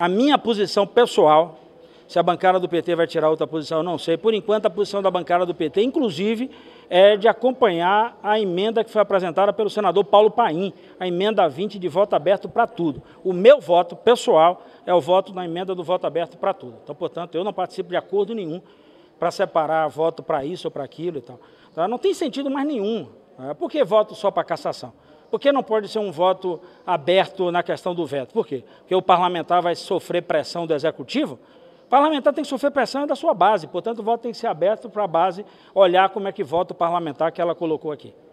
A minha posição pessoal, se a bancada do PT vai tirar outra posição, eu não sei. Por enquanto, a posição da bancada do PT, inclusive, é de acompanhar a emenda que foi apresentada pelo senador Paulo Paim, a emenda 20 de voto aberto para tudo. O meu voto pessoal é o voto na emenda do voto aberto para tudo. Então, portanto, eu não participo de acordo nenhum para separar voto para isso ou para aquilo e tal. Então, não tem sentido mais nenhum. Por que voto só para cassação? Por que não pode ser um voto aberto na questão do veto? Por quê? Porque o parlamentar vai sofrer pressão do executivo? O parlamentar tem que sofrer pressão da sua base, portanto o voto tem que ser aberto para a base olhar como é que vota o parlamentar que ela colocou aqui.